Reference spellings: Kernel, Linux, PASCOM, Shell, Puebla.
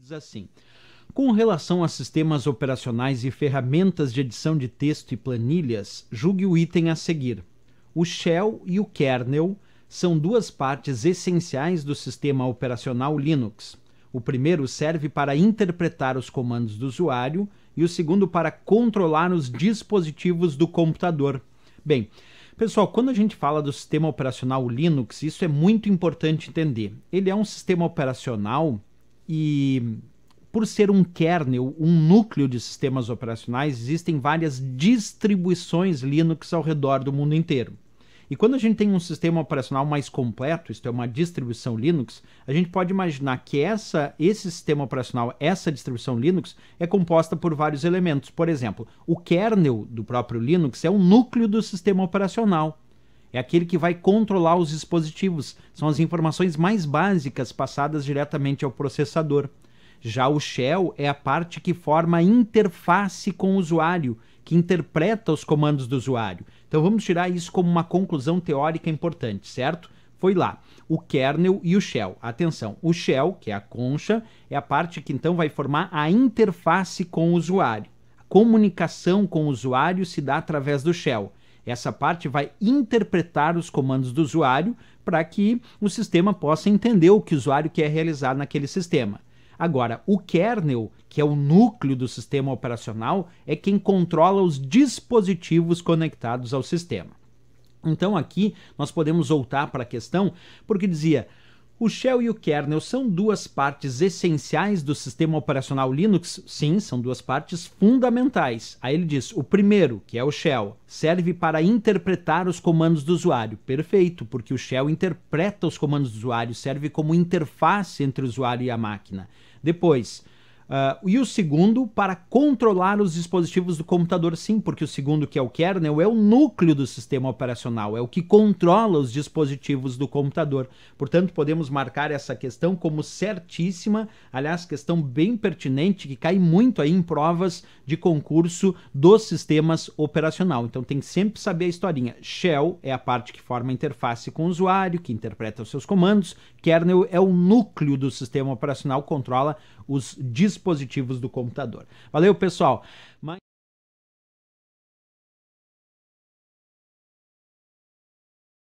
diz assim: com relação a sistemas operacionais e ferramentas de edição de texto e planilhas, julgue o item a seguir. O Shell e o Kernel são duas partes essenciais do sistema operacional Linux. O primeiro serve para interpretar os comandos do usuário e o segundo para controlar os dispositivos do computador. Bem, pessoal, quando a gente fala do sistema operacional Linux, isso é muito importante entender. Ele é um sistema operacional e, por ser um kernel, um núcleo de sistemas operacionais, existem várias distribuições Linux ao redor do mundo inteiro. E quando a gente tem um sistema operacional mais completo, isto é, uma distribuição Linux, a gente pode imaginar que esse sistema operacional, essa distribuição Linux, é composta por vários elementos. Por exemplo, o kernel do próprio Linux é o núcleo do sistema operacional. É aquele que vai controlar os dispositivos. São as informações mais básicas passadas diretamente ao processador. Já o shell é a parte que forma a interface com o usuário, que interpreta os comandos do usuário. Então vamos tirar isso como uma conclusão teórica importante, certo? Foi lá, o kernel e o shell. Atenção, o shell, que é a concha, é a parte que então vai formar a interface com o usuário. A comunicação com o usuário se dá através do shell. Essa parte vai interpretar os comandos do usuário para que o sistema possa entender o que o usuário quer realizar naquele sistema. Agora, o kernel, que é o núcleo do sistema operacional, é quem controla os dispositivos conectados ao sistema. Então aqui nós podemos voltar para a questão, porque dizia: o shell e o kernel são duas partes essenciais do sistema operacional Linux? Sim, são duas partes fundamentais. Aí ele diz: o primeiro, que é o shell, serve para interpretar os comandos do usuário. Perfeito, porque o shell interpreta os comandos do usuário, serve como interface entre o usuário e a máquina. Depois, e o segundo, para controlar os dispositivos do computador. Sim, porque o segundo, que é o kernel, é o núcleo do sistema operacional, é o que controla os dispositivos do computador. Portanto, podemos marcar essa questão como certíssima, aliás, questão bem pertinente, que cai muito aí em provas de concurso dos sistemas operacional. Então tem que sempre saber a historinha. Shell é a parte que forma a interface com o usuário, que interpreta os seus comandos. Kernel é o núcleo do sistema operacional, controla os dispositivos do computador. Valeu, pessoal!